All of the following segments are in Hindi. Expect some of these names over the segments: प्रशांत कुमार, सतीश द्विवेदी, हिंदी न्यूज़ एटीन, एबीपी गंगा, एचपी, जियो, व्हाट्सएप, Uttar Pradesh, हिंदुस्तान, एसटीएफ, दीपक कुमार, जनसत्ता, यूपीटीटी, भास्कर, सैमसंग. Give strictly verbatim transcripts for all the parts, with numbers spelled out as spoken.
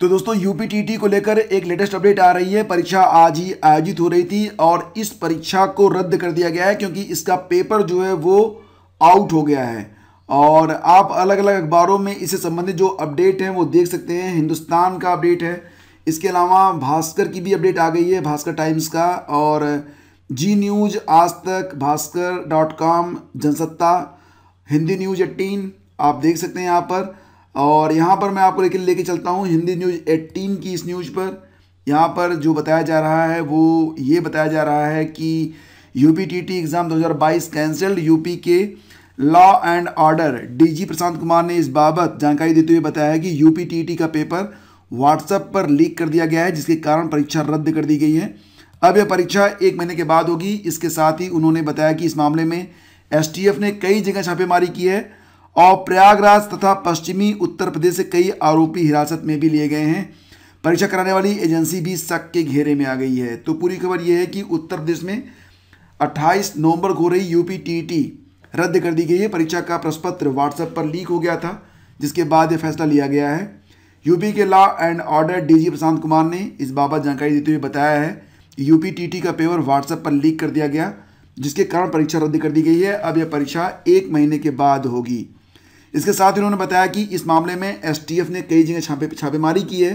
तो दोस्तों यूपीटीटी को लेकर एक लेटेस्ट अपडेट आ रही है। परीक्षा आज ही आयोजित हो रही थी और इस परीक्षा को रद्द कर दिया गया है क्योंकि इसका पेपर जो है वो आउट हो गया है। और आप अलग अलग अखबारों में इससे संबंधित जो अपडेट हैं वो देख सकते हैं। हिंदुस्तान का अपडेट है, इसके अलावा भास्कर की भी अपडेट आ गई है, भास्कर टाइम्स का, और जी news, Aaj Tak, भास्कर dot com, जनसत्ता, हिंदी न्यूज़ एटीन आप देख सकते हैं यहाँ पर। और यहाँ पर मैं आपको लेकिन लेके चलता हूँ हिंदी न्यूज़ एटीन की इस न्यूज़ पर। यहाँ पर जो बताया जा रहा है वो ये बताया जा रहा है कि यूपीटीटी एग्ज़ाम दो हज़ार बाईस कैंसल्ड, यूपी के law and order DG प्रशांत कुमार ने इस बाबत जानकारी देते हुए बताया है कि यूपीटीटी का पेपर व्हाट्सएप पर लीक कर दिया गया है जिसके कारण परीक्षा रद्द कर दी गई है। अब यह परीक्षा एक महीने के बाद होगी। इसके साथ ही उन्होंने बताया कि इस मामले में एसटीएफ ने कई जगह छापेमारी की है और प्रयागराज तथा पश्चिमी उत्तर प्रदेश से कई आरोपी हिरासत में भी लिए गए हैं। परीक्षा कराने वाली एजेंसी भी शक के घेरे में आ गई है। तो पूरी खबर यह है कि उत्तर प्रदेश में अट्ठाईस नवंबर को हो रही यूपीटीटी रद्द कर दी गई है। परीक्षा का प्रश्नपत्र व्हाट्सएप पर लीक हो गया था जिसके बाद यह फैसला लिया गया है। यूपी के law and order DG प्रशांत कुमार ने इस बाबत जानकारी देते हुए बताया है कि यूपीटीटी का पेपर व्हाट्सएप पर लीक कर दिया गया जिसके कारण परीक्षा रद्द कर दी गई है। अब यह परीक्षा एक महीने के बाद होगी। इसके साथ ही उन्होंने बताया कि इस मामले में एसटीएफ ने कई जगह छापे छापेमारी की है।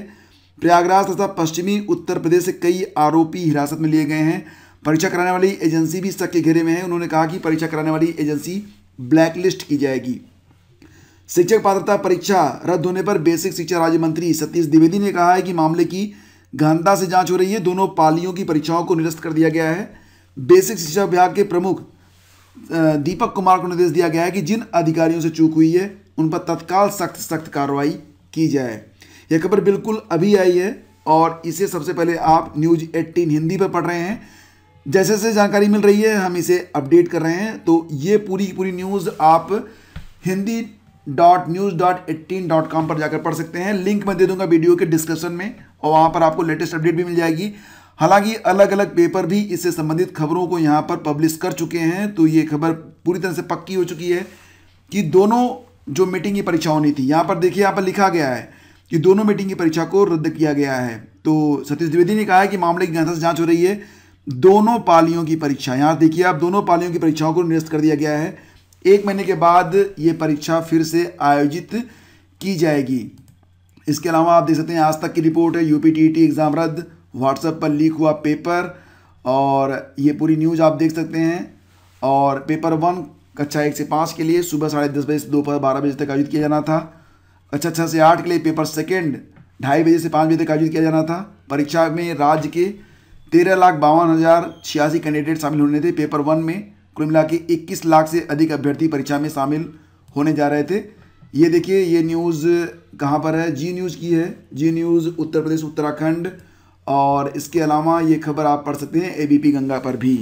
प्रयागराज तथा पश्चिमी उत्तर प्रदेश से कई आरोपी हिरासत में लिए गए हैं। परीक्षा कराने वाली एजेंसी भी शक के घेरे में है। उन्होंने कहा कि परीक्षा कराने वाली एजेंसी ब्लैकलिस्ट की जाएगी। शिक्षक पात्रता परीक्षा रद्द होने पर बेसिक शिक्षा राज्य मंत्री सतीश द्विवेदी ने कहा है कि मामले की गहनता से जांच हो रही है। दोनों पालियों की परीक्षाओं को निरस्त कर दिया गया है। बेसिक शिक्षा विभाग के प्रमुख दीपक कुमार को निर्देश दिया गया है कि जिन अधिकारियों से चूक हुई है उन पर तत्काल सख्त सख्त कार्रवाई की जाए। यह खबर बिल्कुल अभी आई है और इसे सबसे पहले आप न्यूज़ एटीन हिंदी पर पढ़ रहे हैं। जैसे जैसे जानकारी मिल रही है हम इसे अपडेट कर रहे हैं। तो ये पूरी पूरी न्यूज़ आप Hindi dot news dot eighteen dot com पर जाकर पढ़ सकते हैं। लिंक मैं दे दूंगा वीडियो के डिस्क्रिप्शन में और वहाँ पर आपको लेटेस्ट अपडेट भी मिल जाएगी। हालांकि अलग अलग पेपर भी इससे संबंधित खबरों को यहाँ पर पब्लिश कर चुके हैं। तो ये खबर पूरी तरह से पक्की हो चुकी है कि दोनों जो मीटिंग की परीक्षा होनी थी, यहाँ पर देखिए, यहाँ पर लिखा गया है कि दोनों मीटिंग की परीक्षा को रद्द किया गया है। तो सतीश द्विवेदी ने कहा है कि मामले की गहनता से जाँच हो रही है। दोनों पालियों की परीक्षा, यहाँ देखिए आप, दोनों पालियों की परीक्षाओं को निरस्त कर दिया गया है। एक महीने के बाद ये परीक्षा फिर से आयोजित की जाएगी। इसके अलावा आप देख सकते हैं आज तक की रिपोर्ट है, यूपीटीटी एग्ज़ाम रद्द, व्हाट्सएप पर लीक हुआ पेपर, और ये पूरी न्यूज़ आप देख सकते हैं। और पेपर वन कक्षा एक से पाँच के लिए सुबह साढ़े दस बजे से दोपहर बारह बजे तक आयोजित किया जाना था। कक्षा छः से आठ के लिए पेपर सेकेंड ढाई बजे से पाँच बजे तक आयोजित किया जाना था। परीक्षा में राज्य के तेरह लाख बावन हज़ार छियासी कैंडिडेट शामिल होने थे। पेपर वन में कुल मिला के इक्कीस लाख से अधिक अभ्यर्थी परीक्षा में शामिल होने जा रहे थे। ये देखिए ये न्यूज़ कहाँ पर है, जी न्यूज़ की है, जी न्यूज़ उत्तर प्रदेश उत्तराखंड, और इसके अलावा ये खबर आप पढ़ सकते हैं एबीपी गंगा पर भी।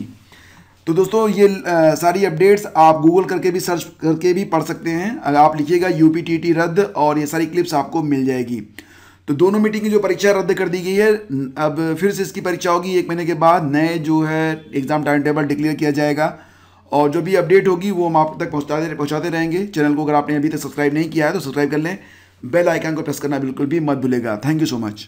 तो दोस्तों ये आ, सारी अपडेट्स आप गूगल करके भी सर्च करके भी पढ़ सकते हैं। अगर आप लिखिएगा यूपीटीटी रद्द और ये सारी क्लिप्स आपको मिल जाएगी। तो दोनों मीटिंग की जो परीक्षा रद्द कर दी गई है, अब फिर से इसकी परीक्षा होगी एक महीने के बाद। नए जो है एग्ज़ाम टाइम टेबल डिक्लेयर किया जाएगा और जो भी अपडेट होगी वो हम आप तक पहुँचाते पहुँचाते रहेंगे। चैनल को अगर आपने अभी तक सब्सक्राइब नहीं किया है तो सब्सक्राइब कर लें। बेल आइकन को प्रेस करना बिल्कुल भी मत भूलेगा। Thank you so much.